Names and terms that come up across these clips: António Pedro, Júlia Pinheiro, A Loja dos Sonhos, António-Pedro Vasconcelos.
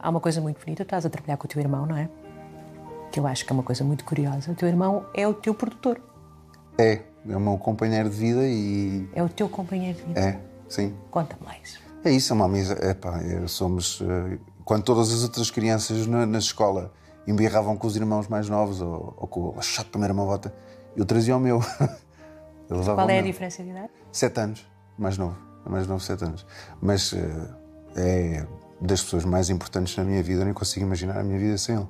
Há uma coisa muito bonita, estás a trabalhar com o teu irmão, não é? Que eu acho que é uma coisa muito curiosa. O teu irmão é o teu produtor. É o meu companheiro de vida e... É o teu companheiro de vida? É, sim. Conta-me lá isso. É isso, é uma amizade. Epá, somos... Quando todas as outras crianças na escola embirravam com os irmãos mais novos ou com o chato para a minha bota, eu trazia o meu. Qual é a diferença de idade? 7 anos. Mais novo. Mais novo, 7 anos. Mas é das pessoas mais importantes na minha vida. Eu nem consigo imaginar a minha vida sem ele.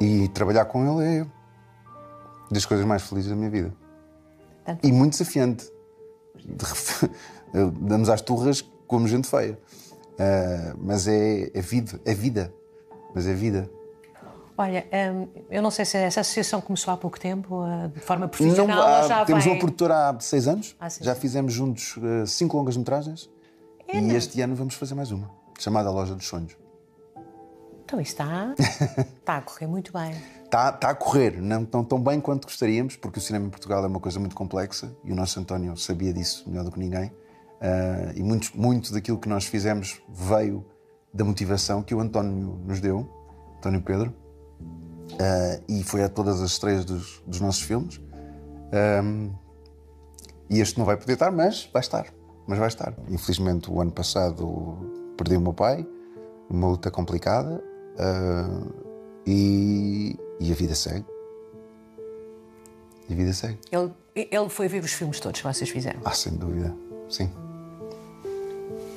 E trabalhar com ele é das coisas mais felizes da minha vida. Tanto. E muito desafiante. Damos às turras como gente feia. Mas é vida. Mas é vida. Olha, eu não sei se essa associação começou há pouco tempo, de forma profissional, ou já temos uma produtora há 6 anos. Já fizemos juntos 5 longas-metragens. E este ano vamos fazer mais uma, chamada A Loja dos Sonhos. Então isso está a correr muito bem. Está a correr, não tão bem quanto gostaríamos, porque o cinema em Portugal é uma coisa muito complexa e o nosso António sabia disso melhor do que ninguém. E muito daquilo que nós fizemos veio da motivação que o António nos deu, António Pedro, e foi a todas as estreias dos nossos filmes. E este não vai poder estar, mas vai estar. Infelizmente, o ano passado perdi o meu pai, uma luta complicada, e a vida segue. E a vida segue. Ele foi ver os filmes todos que vocês fizeram? Ah, sem dúvida, sim.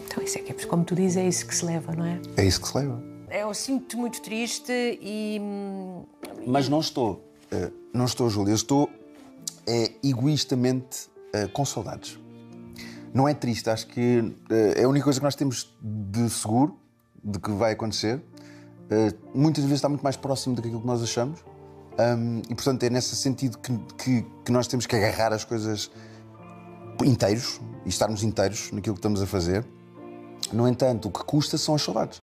Então isso é que é, como tu dizes, é isso que se leva, não é? É isso que se leva. Eu sinto-te muito triste e... Mas não estou. Não estou, Júlia. Estou egoístamente com saudades. Não é triste. Acho que é a única coisa que nós temos de seguro, de que vai acontecer. Muitas vezes está muito mais próximo do que aquilo que nós achamos. E, portanto, é nesse sentido que nós temos que agarrar as coisas inteiros e estarmos inteiros naquilo que estamos a fazer. No entanto, o que custa são as saudades.